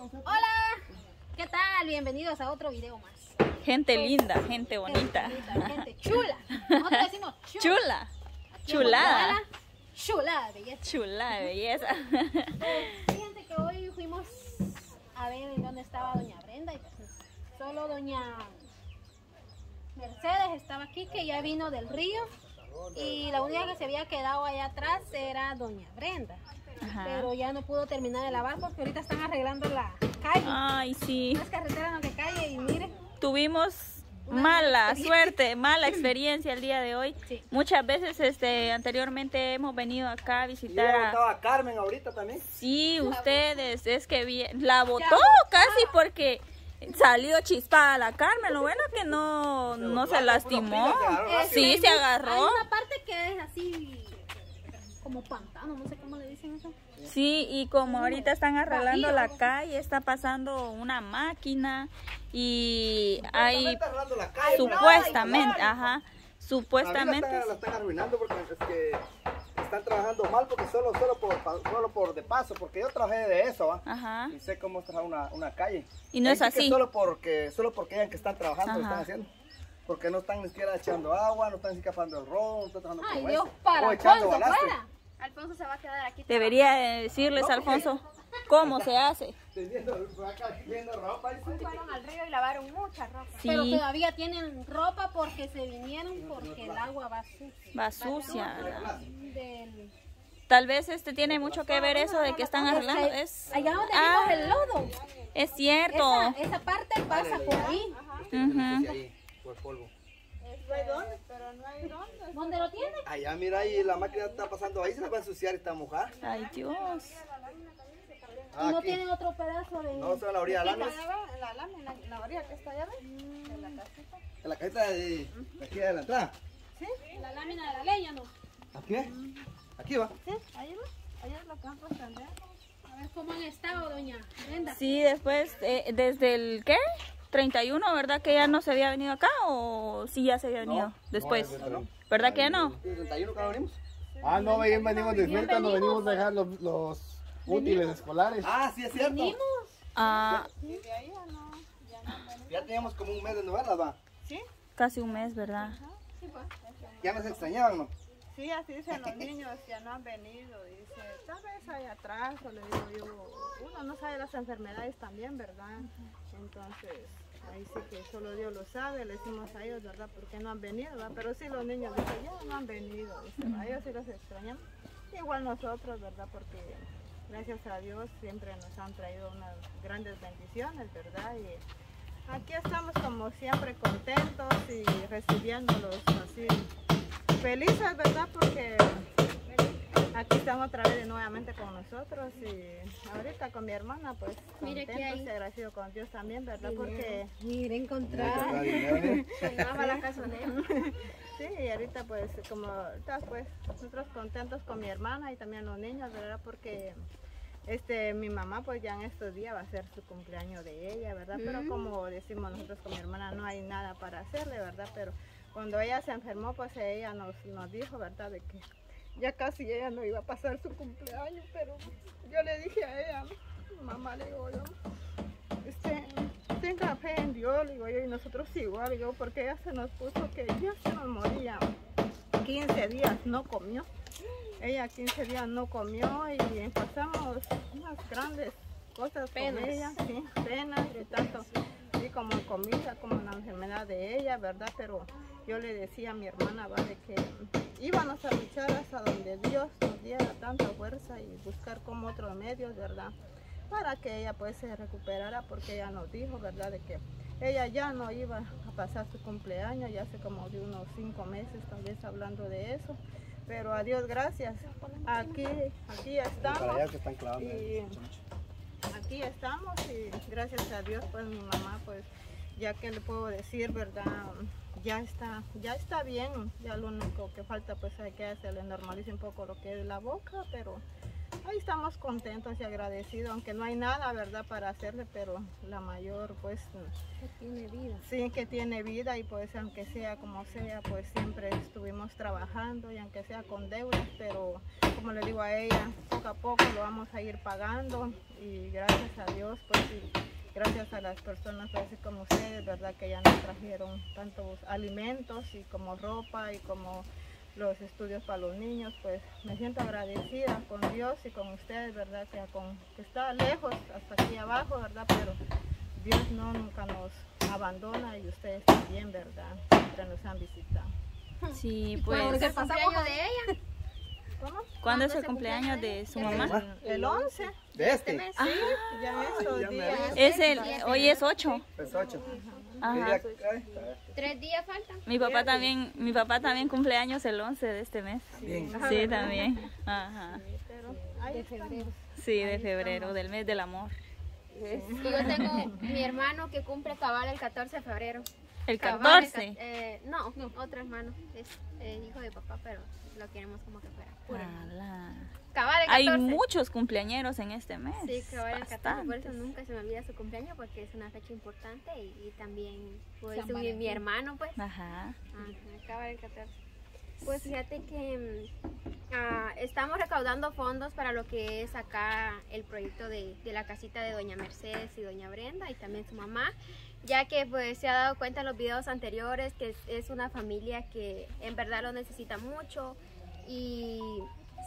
Hola, ¿qué tal? Bienvenidos a otro video más. Gente linda, gente bonita. Gente chula. Nosotros decimos chula. Chulada. Chulada de belleza. Chulada de belleza. Fíjense que hoy fuimos a ver en dónde estaba Doña Brenda y pues solo Doña Mercedes estaba aquí, que ya vino del río, y la única que se había quedado allá atrás era Doña Brenda. Ajá. Pero ya no pudo terminar de lavar porque ahorita están arreglando la calle. Ay, sí. Las carreteras no se calle y miren. Tuvimos mala experiencia el día de hoy. Sí. Muchas veces anteriormente hemos venido acá a visitar. Y estaba Carmen ahorita también. Sí, ustedes, es que bien, la botó casi porque salió chispada la Carmen. Lo bueno que no se lastimó. Sí, se agarró. Hay una parte que es así como pantano, no sé cómo le dicen eso. Sí, y como ahorita están arreglando la calle, está pasando una máquina y hay supuestamente, ajá, supuestamente la están arruinando porque es que están trabajando mal, porque solo por de paso, porque yo trabajé de eso, ¿va? Ajá. Y sé cómo trabajar una calle. Y no es así. Solo porque ellos que están trabajando, ajá, lo están haciendo. Porque no están ni siquiera echando agua, no están escapando el robo, no están trabajando como Dios, este. Para echando balaste. Alfonso se va a quedar aquí. Debería decirles, Alfonso, cómo se hace. Teniendo ropa. Fueron al río y lavaron mucha ropa. Sí. Pero todavía tienen ropa porque se vinieron, porque el agua va sucia. Tal vez tiene mucho que ver eso de que están arreglando. Allá donde vimos el lodo. Es cierto. Esa parte pasa por ahí. Ajá. Polvo. No hay dónde, pero no hay dónde. ¿Dónde lo tiene? Allá, mira, ahí la máquina está pasando, ahí se la va a ensuciar y está mojada. Ay, Dios. ¿Y no tienen otro pedazo de...? No, solo la orilla de la lana. ¿La orilla que está allá? ¿En la casita? ¿En la casita de aquí de la entrada? Sí. ¿La lámina de la leña, no? ¿Aquí? ¿Aquí va? Sí, ahí va. Allá es lo que han puesto, a ver cómo han estado, Doña Brenda. Sí, después, ¿desde el qué? 31, ¿verdad que ya no se había venido acá? ¿O sí ya se había venido después? No. ¿Verdad que ya no? 31 que venimos. Ah, no, bien venimos después cuando venimos a dejar los útiles escolares. Ah, sí, es cierto. Venimos. Ah. ¿Sí? ¿De ahí o no? Ya no venimos. Ya teníamos como un mes de novelas, ¿va? Sí. Casi un mes, ¿verdad? Ajá. Sí, pues. Ya nos extrañaban, ¿no? Sí, así dicen los niños, ya no han venido. Dice, tal vez hay atraso, le digo yo. Uno no sabe las enfermedades también, ¿verdad? Entonces, ahí sí que solo Dios lo sabe, le decimos a ellos, ¿verdad? Porque no han venido, ¿verdad? Pero sí los niños dicen, ya no han venido, a ellos sí los extrañan. Igual nosotros, ¿verdad? Porque gracias a Dios siempre nos han traído unas grandes bendiciones, ¿verdad? Y aquí estamos como siempre contentos y recibiéndolos así, felices, ¿verdad? Porque aquí estamos otra vez nuevamente con nosotros y ahorita con mi hermana, pues contento y agradecido con Dios también, ¿verdad? Porque mire, encontrar la casonera. Sí, y ahorita pues como pues nosotros contentos con mi hermana y también los niños, ¿verdad? Porque mi mamá pues ya en estos días va a ser su cumpleaños de ella, ¿verdad? Pero como decimos nosotros con mi hermana, no hay nada para hacerle, ¿verdad? Pero cuando ella se enfermó, pues ella nos dijo, ¿verdad? De que ya casi ella no iba a pasar su cumpleaños, pero yo le dije a ella, mamá, le digo yo, tenga fe en Dios, le digo yo, y nosotros igual, digo, porque ella se nos puso que ya se nos moría, 15 días no comió, ella 15 días no comió y pasamos unas grandes cosas penas con ella, sí, penas y tanto, sí, como comida, como la enfermedad de ella, ¿verdad? Pero yo le decía a mi hermana, ¿vale? Que íbamos a luchar hasta donde Dios nos diera tanta fuerza y buscar como otros medios, ¿verdad? Para que ella pues se recuperara, porque ella nos dijo, ¿verdad? De que ella ya no iba a pasar su cumpleaños, ya hace como de unos 5 meses tal vez hablando de eso. Pero a Dios gracias, aquí estamos. Aquí estamos y gracias a Dios pues mi mamá pues ya que le puedo decir, ¿verdad? Ya está bien, ya lo único que falta pues hay que hacerle normalizar un poco lo que es la boca, pero ahí estamos contentos y agradecidos, aunque no hay nada, ¿verdad?, para hacerle, pero la mayor, pues... que tiene vida. Sí, que tiene vida, y pues aunque sea como sea, pues siempre estuvimos trabajando, y aunque sea con deudas, pero como le digo a ella, poco a poco lo vamos a ir pagando, y gracias a Dios, pues sí, gracias a las personas así como ustedes, ¿verdad?, que ya nos trajeron tantos alimentos, y como ropa, y como... los estudios para los niños, pues me siento agradecida con Dios y con ustedes, ¿verdad? Que está lejos, hasta aquí abajo, ¿verdad? Pero Dios no nunca nos abandona, y ustedes también, ¿verdad? Siempre nos han visitado. Sí, pues... ¿Cuándo es el cumpleaños de ella? ¿Cómo? ¿Cuándo es el cumpleaños de su mamá? El 11. ¿De este mes? Sí, ya estos días. Hoy es 8. Es 8. Ajá. 3 días faltan. Mi papá también cumpleaños el 11 de este mes. Sí, sí, también. Ajá. De febrero. Sí, de febrero, del mes del amor. Sí. Yo tengo mi hermano que cumple cabal el 14 de febrero. ¿El 14? Cabal, no, otro hermano. Es hijo de papá, pero lo queremos como que fuera puro. Cabal el 14. Hay muchos cumpleañeros en este mes. Sí, cabal el 14, por eso nunca se me olvida su cumpleaños, porque es una fecha importante, y también pues, mi hermano, pues. Ajá. Cabal el 14. Pues fíjate que estamos recaudando fondos para lo que es acá el proyecto de la casita de Doña Mercedes y Doña Brenda, y también su mamá, ya que pues se ha dado cuenta en los videos anteriores que es una familia que en verdad lo necesita mucho, y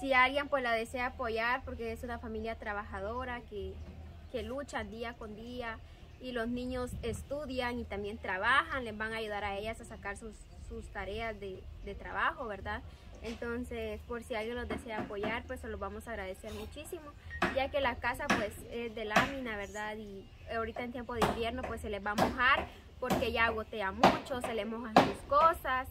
si alguien pues la desea apoyar, porque es una familia trabajadora que lucha día con día, y los niños estudian y también trabajan, les van a ayudar a ellas a sacar sus tareas de trabajo, ¿verdad? Entonces, por si alguien los desea apoyar, pues se los vamos a agradecer muchísimo, ya que la casa pues es de lámina, ¿verdad? Y ahorita en tiempo de invierno pues se les va a mojar, porque ya gotea mucho, se les mojan sus cosas,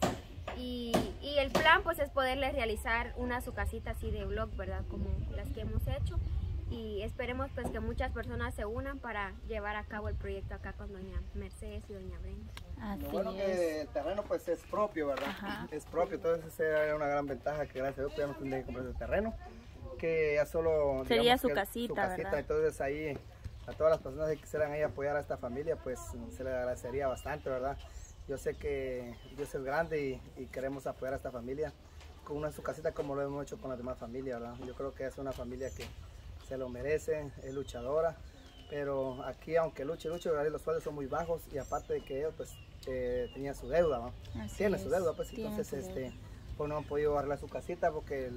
y el plan pues es poderles realizar su casita así de blog, ¿verdad? Como las que hemos hecho, y esperemos pues que muchas personas se unan para llevar a cabo el proyecto acá con Doña Mercedes y Doña Brenda. Así bueno, que el terreno pues es propio, ¿verdad? Ajá. Es propio, entonces esa era una gran ventaja, que gracias a Dios podíamos tener que comprar ese terreno, que ya solo... sería su casita, ¿verdad? Entonces ahí a todas las personas que quisieran ahí apoyar a esta familia, pues se les agradecería bastante, ¿verdad? Yo sé que Dios es grande, y queremos apoyar a esta familia con su casita, como lo hemos hecho con las demás familias, ¿verdad? Yo creo que es una familia que se lo merece, es luchadora, pero aquí aunque luche, los sueldos son muy bajos, y aparte de que ellos pues tenían su deuda, ¿no? Tienen su deuda, pues entonces pues no han podido arreglar su casita, porque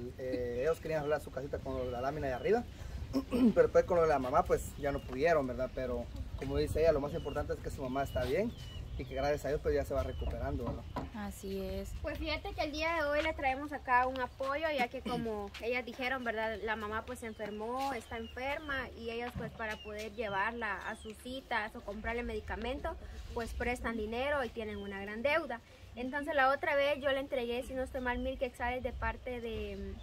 ellos querían arreglar su casita con la lámina de arriba, pero pues con lo de la mamá pues ya no pudieron, ¿verdad? Pero como dice ella, lo más importante es que su mamá está bien, y que gracias a Dios pues ya se va recuperando, ¿no? Así es. Pues fíjate que el día de hoy le traemos acá un apoyo, ya que como ellas dijeron, ¿verdad?, la mamá pues se enfermó, está enferma, y ellos pues para poder llevarla a sus citas o comprarle medicamentos, pues prestan dinero, y tienen una gran deuda. Entonces la otra vez yo le entregué, si no estoy mal, 1,000 quetzales de parte de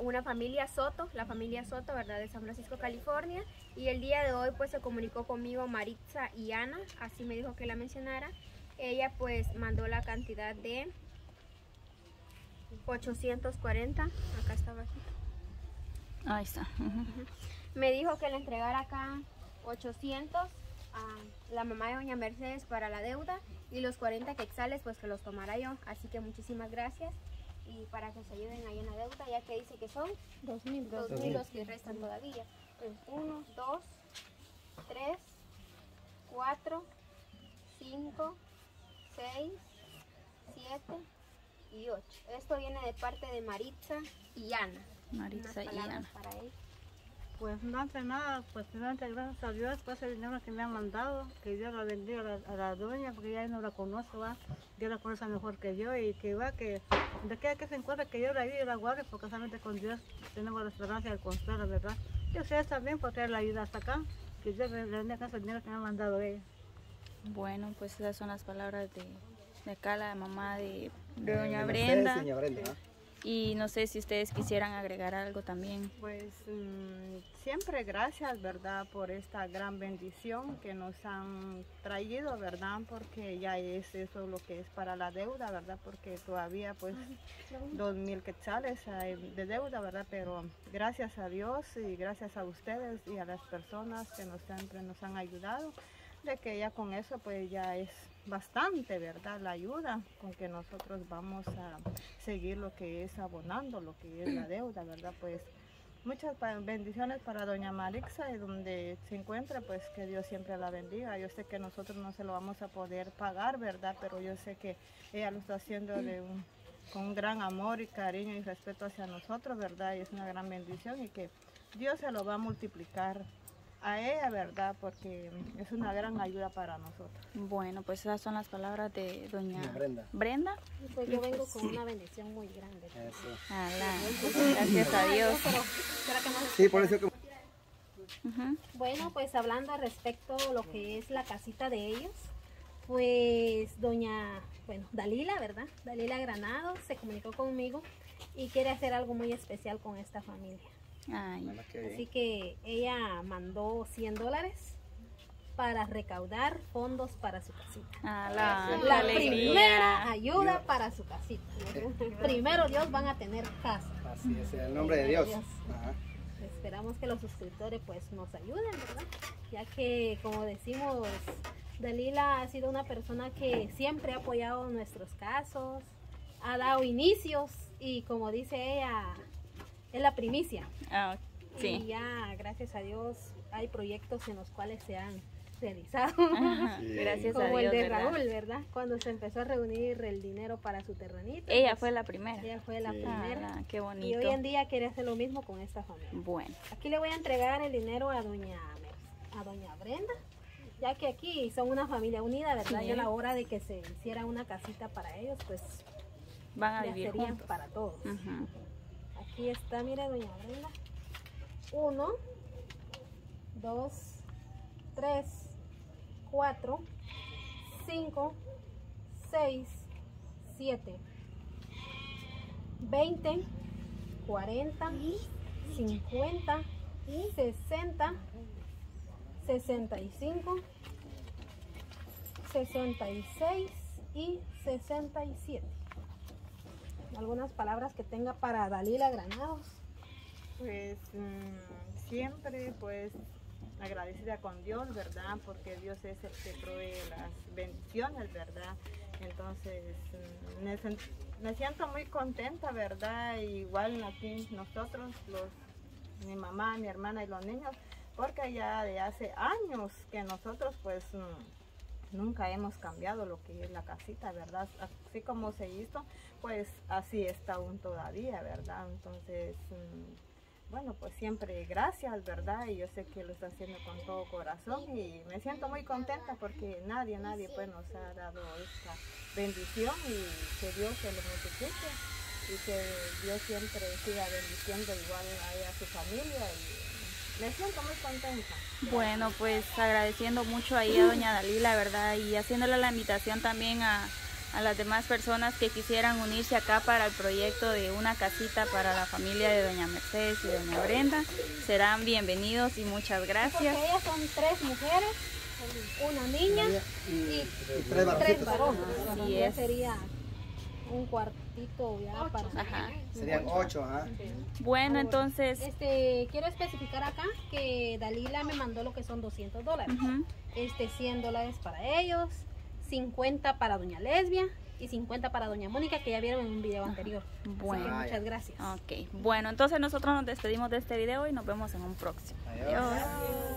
una familia Soto, la familia Soto, ¿verdad?, de San Francisco, California, y el día de hoy pues se comunicó conmigo Maritza y Ana, así me dijo que la mencionara. Ella pues mandó la cantidad de 840, acá está bajito. Ahí está. Me dijo que le entregara acá 800 a la mamá de Doña Mercedes para la deuda, y los 40 quetzales pues que los tomara yo, así que muchísimas gracias, y para que se ayuden ahí en la deuda, ya que dice que son 2,000 los que restan todavía. 1, 2, 3, 4, 5, 6, 7 y 8. Esto viene de parte de Maritza y Ana. Maritza y Ana. Para él. Pues antes nada, pues gracias a Dios por ese dinero que me han mandado, que Dios la bendiga a la doña, porque ella no la conoce, va, Dios la conoce mejor que yo, y que va, que de que se encuentra que yo la ayude y la guarde, porque solamente con Dios tenemos la esperanza y el consuelo, ¿verdad? Y ustedes también por traer la ayuda hasta acá, que Dios le bendiga ese dinero que me han mandado ella. Bueno, pues esas son las palabras de acá, la mamá de doña Brenda. Y no sé si ustedes quisieran agregar algo también. Pues siempre gracias, ¿verdad? Por esta gran bendición que nos han traído, ¿verdad? Porque ya es eso lo que es para la deuda, ¿verdad? Porque todavía pues 2,000 quetzales de deuda, ¿verdad? Pero gracias a Dios y gracias a ustedes y a las personas que siempre nos han ayudado, de que ya con eso pues ya es bastante, ¿verdad? La ayuda con que nosotros vamos a seguir lo que es abonando, lo que es la deuda, ¿verdad? Pues muchas bendiciones para doña Maritza y donde se encuentra, pues que Dios siempre la bendiga. Yo sé que nosotros no se lo vamos a poder pagar, ¿verdad? Pero yo sé que ella lo está haciendo con un gran amor y cariño y respeto hacia nosotros, ¿verdad? Y es una gran bendición y que Dios se lo va a multiplicar a ella, ¿verdad? Porque es una gran ayuda para nosotros. Bueno, pues esas son las palabras de doña Brenda. Pues yo vengo con una bendición muy grande. Gracias a Dios. Sí, por eso que... Bueno, pues hablando respecto a lo que es la casita de ellos, pues Dalila, ¿verdad? Dalila Granado se comunicó conmigo y quiere hacer algo muy especial con esta familia. Ay. Así que ella mandó $100 para recaudar fondos para su casita. La primera ayuda para su casita. Primero Dios, van a tener casa. Así es, en el nombre de Dios. Ajá. Esperamos que los suscriptores pues nos ayuden, ¿verdad? Ya que, como decimos, Dalila ha sido una persona que siempre ha apoyado nuestros casos, ha dado inicios y, como dice ella, es la primicia. Sí. Y ya, gracias a Dios, hay proyectos en los cuales se han realizado. Gracias a Dios, como el de Raúl, ¿verdad? Cuando se empezó a reunir el dinero para su terrenito. Ella pues, fue la primera. Ella fue la primera. Qué bonito. Y hoy en día quiere hacer lo mismo con esta familia. Bueno. Aquí le voy a entregar el dinero a doña Brenda, ya que aquí son una familia unida, ¿verdad? Sí. Y a la hora de que se hiciera una casita para ellos, pues van a vivir juntos. Para todos. Aquí está, mira, doña Brenda. 1, 2, 3, 4, 5, 6, 7, 20, 40, 50, 60, 65, 66 y 67. Algunas palabras que tenga para Dalila Granados. Pues siempre pues agradecida con Dios, ¿verdad? Porque Dios es el que provee las bendiciones, ¿verdad? Entonces me siento muy contenta, ¿verdad? Igual aquí nosotros, mi mamá, mi hermana y los niños, porque ya de hace años que nosotros pues nunca hemos cambiado lo que es la casita, ¿verdad? Así como se hizo, pues así está aún todavía, ¿verdad? Entonces, bueno, pues siempre gracias, ¿verdad? Y yo sé que lo está haciendo con todo corazón y me siento muy contenta porque nadie pues nos ha dado esta bendición y que Dios se lo multiplique y que Dios siempre siga bendiciendo igual a su familia y me siento muy contenta. Bueno, pues agradeciendo mucho ahí a doña Dalila, ¿verdad? Y haciéndole la invitación también a las demás personas que quisieran unirse acá para el proyecto de una casita para la familia de doña Mercedes y doña Brenda. Serán bienvenidos y muchas gracias. Porque ellas son 3 mujeres, 1 niña y 3 varones. Así es. Sería un cuartito ya para... Serían 8, ¿ah? Bueno, entonces... quiero especificar acá que Dalila me mandó lo que son $200. $100 para ellos, 50 para doña Lesbia y 50 para doña Mónica, que ya vieron en un video anterior. Bueno. Así que muchas gracias. Ok. Bueno, entonces nosotros nos despedimos de este video y nos vemos en un próximo. Adiós. Adiós.